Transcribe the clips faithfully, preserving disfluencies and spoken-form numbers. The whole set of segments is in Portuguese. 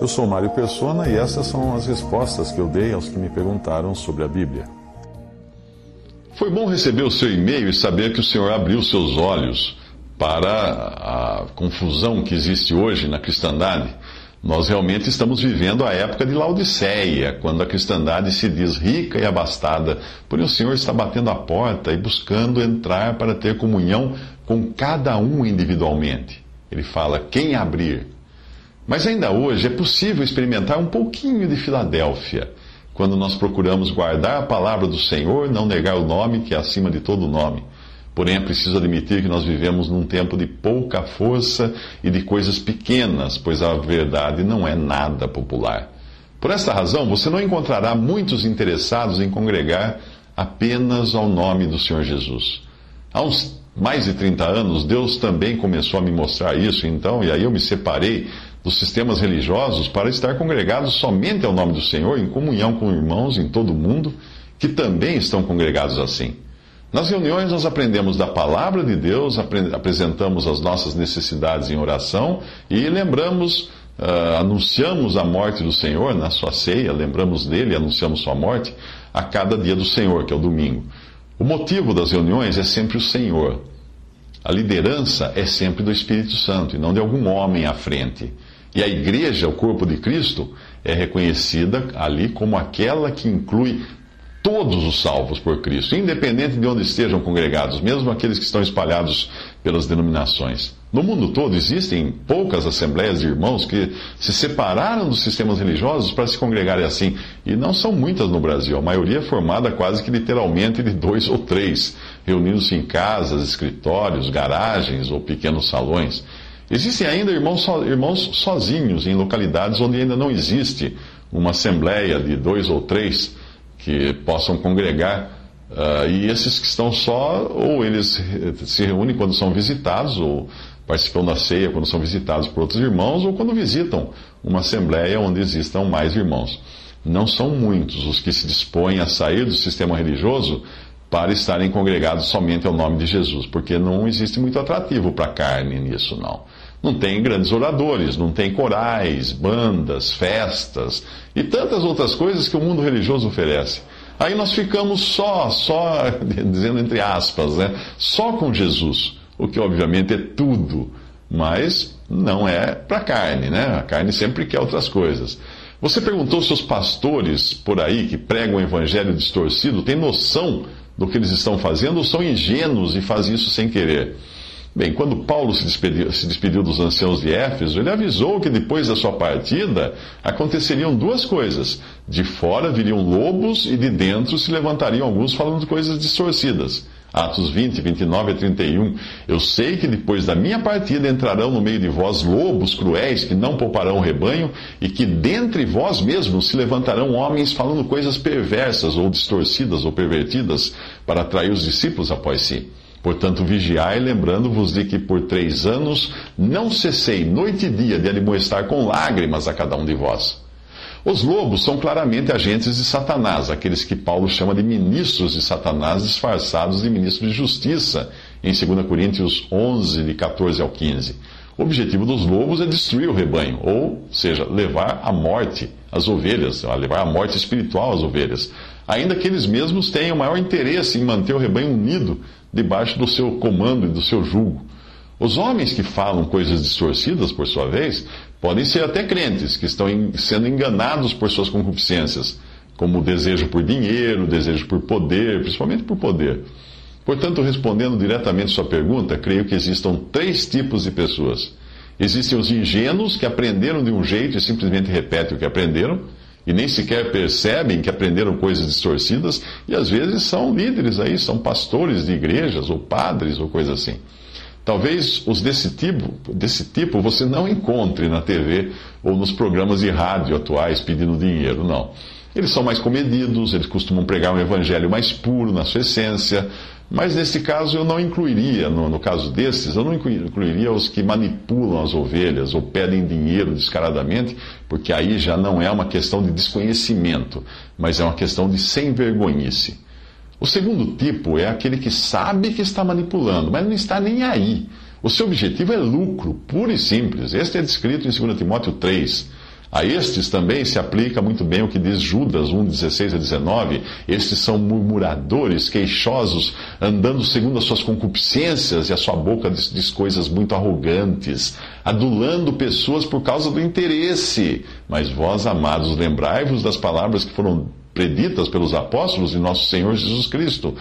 Eu sou Mário Persona e essas são as respostas que eu dei aos que me perguntaram sobre a Bíblia. Foi bom receber o seu e-mail e saber que o Senhor abriu seus olhos para a confusão que existe hoje na cristandade. Nós realmente estamos vivendo a época de Laodiceia, quando a cristandade se diz rica e abastada, porém o Senhor está batendo a porta e buscando entrar para ter comunhão com cada um individualmente. Ele fala, quem abrir? Mas ainda hoje é possível experimentar um pouquinho de Filadélfia, quando nós procuramos guardar a palavra do Senhor, não negar o nome que é acima de todo nome. Porém, é preciso admitir que nós vivemos num tempo de pouca força e de coisas pequenas, pois a verdade não é nada popular. Por esta razão, você não encontrará muitos interessados em congregar apenas ao nome do Senhor Jesus. Há uns mais de trinta anos, Deus também começou a me mostrar isso, então, e aí eu me separei dos sistemas religiosos para estar congregado somente ao nome do Senhor, em comunhão com irmãos em todo o mundo, que também estão congregados assim. Nas reuniões nós aprendemos da palavra de Deus, apresentamos as nossas necessidades em oração e lembramos, uh, anunciamos a morte do Senhor na sua ceia, lembramos dele, anunciamos sua morte a cada dia do Senhor, que é o domingo. O motivo das reuniões é sempre o Senhor. A liderança é sempre do Espírito Santo e não de algum homem à frente. E a igreja, o corpo de Cristo, é reconhecida ali como aquela que inclui todos os salvos por Cristo, independente de onde estejam congregados, mesmo aqueles que estão espalhados pelas denominações. No mundo todo existem poucas assembleias de irmãos que se separaram dos sistemas religiosos para se congregarem assim, e não são muitas no Brasil. A maioria é formada quase que literalmente de dois ou três, reunindo-se em casas, escritórios, garagens ou pequenos salões. Existem ainda irmãos, so, irmãos sozinhos em localidades onde ainda não existe uma assembleia de dois ou três que possam congregar, uh, e esses que estão só, ou eles se reúnem quando são visitados, ou participam da ceia quando são visitados por outros irmãos, ou quando visitam uma assembleia onde existam mais irmãos. Não são muitos os que se dispõem a sair do sistema religioso para estarem congregados somente ao nome de Jesus, porque não existe muito atrativo para a carne nisso, não. Não tem grandes oradores, não tem corais, bandas, festas e tantas outras coisas que o mundo religioso oferece. Aí nós ficamos só, só, dizendo entre aspas, né? Só com Jesus, o que obviamente é tudo, mas não é para a carne, né? A carne sempre quer outras coisas. Você perguntou se os pastores por aí que pregam o evangelho distorcido têm noção do que eles estão fazendo ou são ingênuos e fazem isso sem querer? Bem, quando Paulo se despediu, se despediu dos anciãos de Éfeso, ele avisou que depois da sua partida aconteceriam duas coisas. De fora viriam lobos e de dentro se levantariam alguns falando coisas distorcidas. Atos vinte, vinte e nove a trinta e um. Eu sei que depois da minha partida entrarão no meio de vós lobos cruéis que não pouparão o rebanho e que dentre vós mesmos se levantarão homens falando coisas perversas ou distorcidas ou pervertidas para atrair os discípulos após si. Portanto, vigiai, lembrando-vos de que por três anos não cessei noite e dia de admoestar com lágrimas a cada um de vós. Os lobos são claramente agentes de Satanás, aqueles que Paulo chama de ministros de Satanás disfarçados de ministros de justiça, em dois Coríntios onze, de quatorze ao quinze. O objetivo dos lobos é destruir o rebanho, ou seja, levar à morte as ovelhas, levar à morte espiritual as ovelhas, ainda que eles mesmos tenham maior interesse em manter o rebanho unido debaixo do seu comando e do seu jugo. Os homens que falam coisas distorcidas, por sua vez, podem ser até crentes, que estão sendo enganados por suas concupiscências, como o desejo por dinheiro, o desejo por poder, principalmente por poder. Portanto, respondendo diretamente sua pergunta, creio que existam três tipos de pessoas. Existem os ingênuos, que aprenderam de um jeito e simplesmente repetem o que aprenderam, e nem sequer percebem que aprenderam coisas distorcidas, e às vezes são líderes aí, são pastores de igrejas, ou padres, ou coisa assim. Talvez os desse tipo, desse tipo você não encontre na T V ou nos programas de rádio atuais pedindo dinheiro, não. Eles são mais comedidos, eles costumam pregar um evangelho mais puro na sua essência, mas nesse caso eu não incluiria, no, no caso desses, eu não incluiria os que manipulam as ovelhas ou pedem dinheiro descaradamente, porque aí já não é uma questão de desconhecimento, mas é uma questão de sem-vergonhice. O segundo tipo é aquele que sabe que está manipulando, mas não está nem aí. O seu objetivo é lucro, puro e simples. Este é descrito em Segundo Timóteo três. A estes também se aplica muito bem o que diz Judas um, dezesseis a dezenove. Estes são murmuradores, queixosos, andando segundo as suas concupiscências, e a sua boca diz, diz coisas muito arrogantes, adulando pessoas por causa do interesse. Mas vós, amados, lembrai-vos das palavras que foram preditas pelos apóstolos de nosso Senhor Jesus Cristo,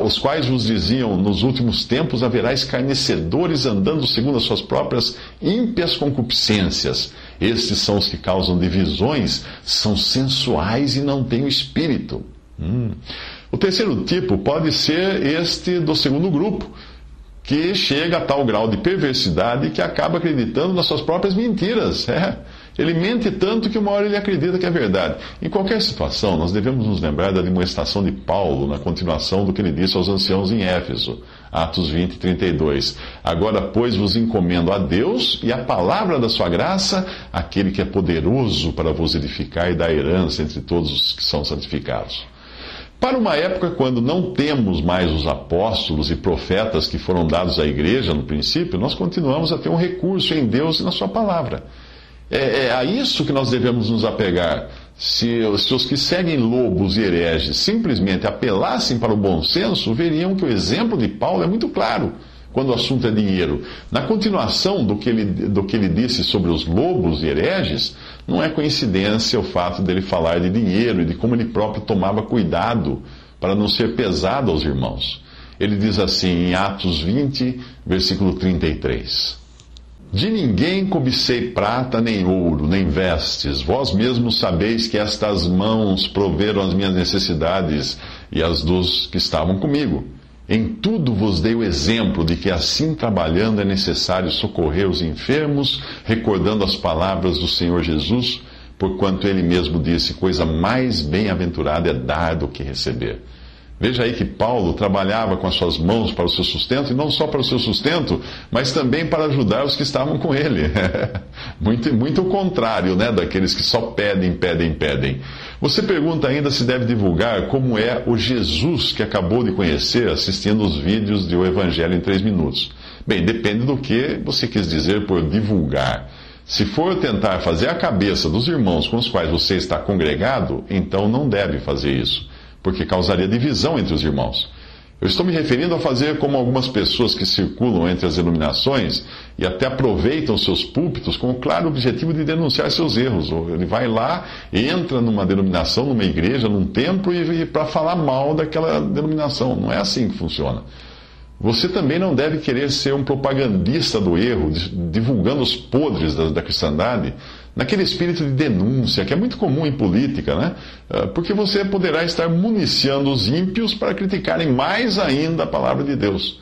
os quais vos diziam: nos últimos tempos haverá escarnecedores andando segundo as suas próprias ímpias concupiscências. Estes são os que causam divisões, são sensuais e não têm o espírito. Hum. O terceiro tipo pode ser este do segundo grupo, que chega a tal grau de perversidade que acaba acreditando nas suas próprias mentiras. É. Ele mente tanto que uma hora ele acredita que é verdade. Em qualquer situação, nós devemos nos lembrar da demonstração de Paulo, na continuação do que ele disse aos anciãos em Éfeso, Atos vinte, trinta e dois. Agora, pois, vos encomendo a Deus e a palavra da sua graça, aquele que é poderoso para vos edificar e dar herança entre todos os que são santificados. Para uma época quando não temos mais os apóstolos e profetas que foram dados à igreja no princípio, nós continuamos a ter um recurso em Deus e na sua palavra. É, é a isso que nós devemos nos apegar. Se, se os que seguem lobos e hereges simplesmente apelassem para o bom senso, veriam que o exemplo de Paulo é muito claro quando o assunto é dinheiro. Na continuação do que ele, do que ele disse sobre os lobos e hereges, não é coincidência o fato dele falar de dinheiro e de como ele próprio tomava cuidado para não ser pesado aos irmãos. Ele diz assim em Atos vinte, versículo trinta e três. De ninguém cobicei prata, nem ouro, nem vestes. Vós mesmos sabeis que estas mãos proveram as minhas necessidades e as dos que estavam comigo. Em tudo vos dei o exemplo de que assim trabalhando é necessário socorrer os enfermos, recordando as palavras do Senhor Jesus, porquanto ele mesmo disse: coisa mais bem-aventurada é dar do que receber. Veja aí que Paulo trabalhava com as suas mãos para o seu sustento, e não só para o seu sustento, mas também para ajudar os que estavam com ele. Muito, muito o contrário, né, daqueles que só pedem, pedem, pedem. Você pergunta ainda se deve divulgar como é o Jesus que acabou de conhecer assistindo os vídeos de O Evangelho em três minutos. Bem, depende do que você quis dizer por divulgar. Se for tentar fazer a cabeça dos irmãos com os quais você está congregado, então não deve fazer isso, porque causaria divisão entre os irmãos. Eu estou me referindo a fazer como algumas pessoas que circulam entre as iluminações e até aproveitam seus púlpitos com o claro objetivo de denunciar seus erros. Ele vai lá, entra numa denominação, numa igreja, num templo, e, e para falar mal daquela denominação. Não é assim que funciona. Você também não deve querer ser um propagandista do erro, divulgando os podres da, da cristandade, naquele espírito de denúncia, que é muito comum em política, né? Porque você poderá estar municiando os ímpios para criticarem mais ainda a palavra de Deus.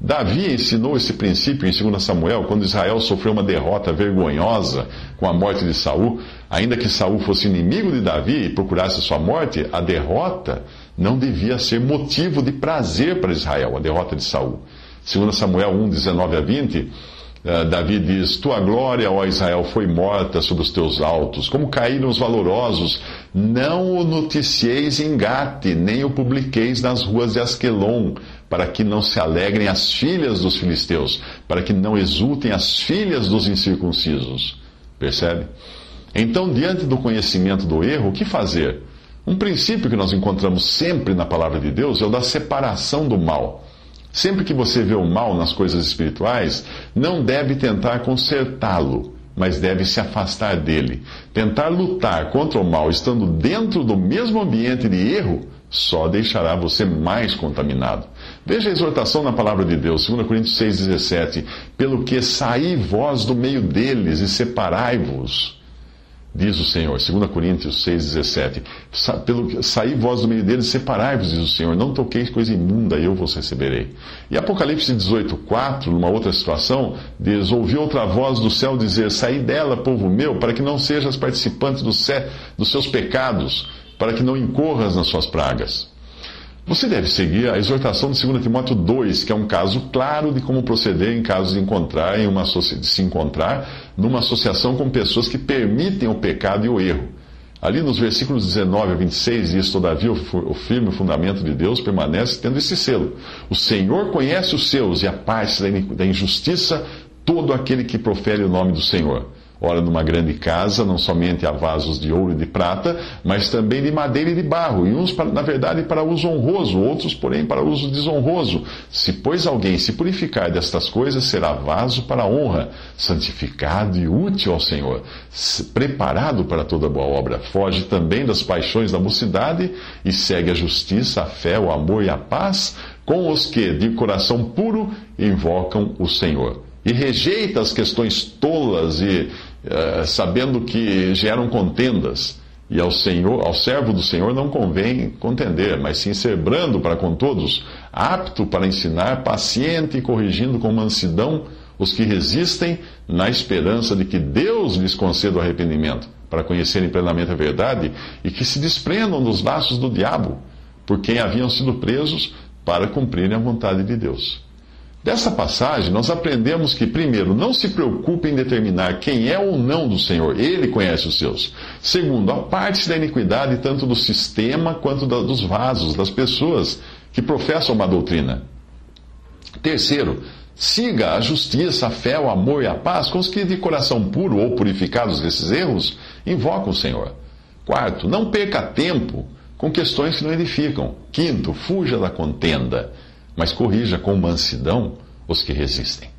Davi ensinou esse princípio em Segundo Samuel, quando Israel sofreu uma derrota vergonhosa com a morte de Saul. Ainda que Saul fosse inimigo de Davi e procurasse sua morte, a derrota não devia ser motivo de prazer para Israel, a derrota de Saul. Segundo Samuel um, dezenove a vinte, Davi diz: tua glória, ó Israel, foi morta sobre os teus altos, como caíram os valorosos. Não o noticieis em Gate, nem o publiqueis nas ruas de Asquelon, para que não se alegrem as filhas dos filisteus, para que não exultem as filhas dos incircuncisos. Percebe? Então, diante do conhecimento do erro, o que fazer? Um princípio que nós encontramos sempre na palavra de Deus é o da separação do mal. Sempre que você vê o mal nas coisas espirituais, não deve tentar consertá-lo, mas deve se afastar dele. Tentar lutar contra o mal estando dentro do mesmo ambiente de erro só deixará você mais contaminado. Veja a exortação na palavra de Deus, Segundo Coríntios seis, dezessete. Pelo que saí vós do meio deles e separai-vos, diz o Senhor. Segundo Coríntios seis, dezessete. Sa pelo saí vós do meio deles e separai-vos, diz o Senhor. Não toqueis coisa imunda, eu vos receberei. E Apocalipse dezoito, quatro, numa outra situação, diz: ouvi outra voz do céu dizer: saí dela, povo meu, para que não sejas participante do dos seus pecados, para que não incorras nas suas pragas. Você deve seguir a exortação de Segundo Timóteo dois, que é um caso claro de como proceder em caso de, encontrar em uma, de se encontrar numa associação com pessoas que permitem o pecado e o erro. Ali nos versículos dezenove a vinte e seis diz: todavia o firme fundamento de Deus permanece tendo esse selo. O Senhor conhece os seus, e a paz da injustiça todo aquele que profere o nome do Senhor. Ora, numa grande casa, não somente há vasos de ouro e de prata, mas também de madeira e de barro, e uns, na verdade, para uso honroso, outros, porém, para uso desonroso. Se, pois, alguém se purificar destas coisas, será vaso para honra, santificado e útil ao Senhor, preparado para toda boa obra. Foge também das paixões da mocidade e segue a justiça, a fé, o amor e a paz com os que, de coração puro, invocam o Senhor. E rejeita as questões tolas e uh, sabendo que geram contendas. E ao Senhor, ao servo do Senhor não convém contender, mas sim ser brando para com todos, apto para ensinar, paciente e corrigindo com mansidão os que resistem, na esperança de que Deus lhes conceda o arrependimento, para conhecerem plenamente a verdade e que se desprendam dos laços do diabo, por quem haviam sido presos, para cumprirem a vontade de Deus. Dessa passagem, nós aprendemos que, primeiro, não se preocupe em determinar quem é ou não do Senhor. Ele conhece os seus. Segundo, aparte-se da iniquidade tanto do sistema quanto da, dos vasos, das pessoas que professam uma doutrina. Terceiro, siga a justiça, a fé, o amor e a paz com os que de coração puro ou purificados desses erros invocam o Senhor. Quarto, não perca tempo com questões que não edificam. Quinto, fuja da contenda, mas corrija com mansidão os que resistem.